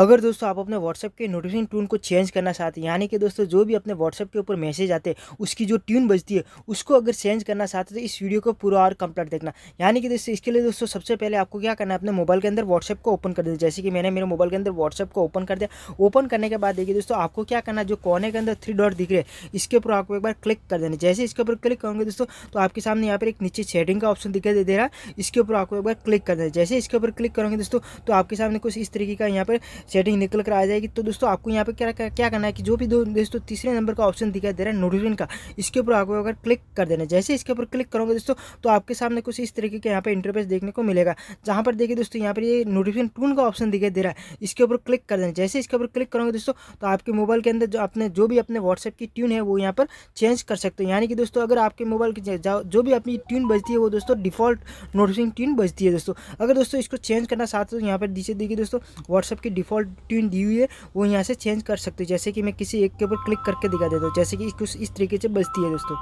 अगर दोस्तों आप अपने WhatsApp के नोटिफिकेशन ट्यून को चेंज करना चाहते हैं, यानी कि दोस्तों जो भी अपने WhatsApp के ऊपर मैसेज आते हैं उसकी जो ट्यून बजती है उसको अगर चेंज करना चाहते हैं तो इस वीडियो को पूरा और कंप्लीट देखना। यानी कि दोस्तों इसके लिए दोस्तों सबसे पहले आपको क्या करना है, अपने मोबाइल के अंदर WhatsApp को ओपन कर देना। जैसे कि मैंने मेरे मोबाइल के अंदर WhatsApp को ओपन कर दिया। ओपन करने के बाद देखिए दोस्तों आपको क्या करना है, जो कोने के अंदर 3 डॉट दिख रहे हैं इसके ऊपर आपको एक बार क्लिक कर देना। जैसे इसके ऊपर क्लिक करोगे दोस्तों तो आपके सामने यहाँ पर एक नीचे सेटिंग का ऑप्शन दिखाई दे रहा है, इसके ऊपर आपको एक बार क्लिक कर देना। जैसे इसके ऊपर क्लिक करोगे दोस्तों तो आपके सामने कुछ इस तरीके का यहाँ पर सेटिंग निकल कर आ जाएगी। तो दोस्तों आपको यहाँ पे क्या करना है कि जो भी दोस्तों तीसरे नंबर का ऑप्शन दिखाई दे रहा है नोटिफिकेशन का, इसके ऊपर आपको अगर क्लिक कर देना। जैसे इसके ऊपर क्लिक करोगे दोस्तों तो आपके सामने कुछ इस तरीके के यहाँ पे इंटरफेस देखने को मिलेगा, जहाँ पर देखिए दोस्तों यहाँ पर ये नोटिफिकेशन टून का ऑप्शन दिखाई दे रहा है, इसके ऊपर क्लिक कर देना। जैसे इसके ऊपर क्लिक करोगे दोस्तों तो आपके मोबाइल के अंदर जो भी अपने व्हाट्सएप की ट्यून है वो यहाँ पर चेंज कर सकते हो। यानी कि दोस्तों अगर आपके मोबाइल की जो भी अपनी ट्यून बजती है वो दोस्तों डिफॉल्ट नोटिफिकेशन ट्यून बजती है। दोस्तों अगर दोस्तों इसको चेंज करना चाहते हो तो यहाँ पर नीचे देखिए दोस्तों WhatsApp की डिफॉल्ट ट्यून दी हुई है वो यहाँ से चेंज कर सकते हो। जैसे कि मैं किसी एक के ऊपर क्लिक करके दिखा देता हूँ, जैसे कि कुछ इस तरीके से बजती है दोस्तों।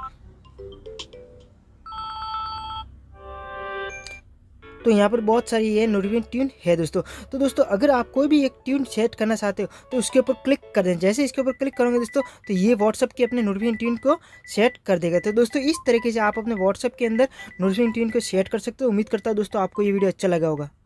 तो यहाँ पर बहुत सारी ये नोटिफिकेशन ट्यून है दोस्तों। तो दोस्तों अगर आप कोई भी एक ट्यून सेट करना चाहते हो तो उसके ऊपर क्लिक कर दें। जैसे इसके ऊपर क्लिक करोगे दोस्तों तो ये WhatsApp के अपने नोटिफिकेशन ट्यून को सेट कर देगा। तो दोस्तों इस तरीके से आप अपने WhatsApp के अंदर नोटिफिकेशन ट्यून को सेट कर सकते हो। उम्मीद करता हूँ दोस्तों आपको ये वीडियो अच्छा लगा होगा।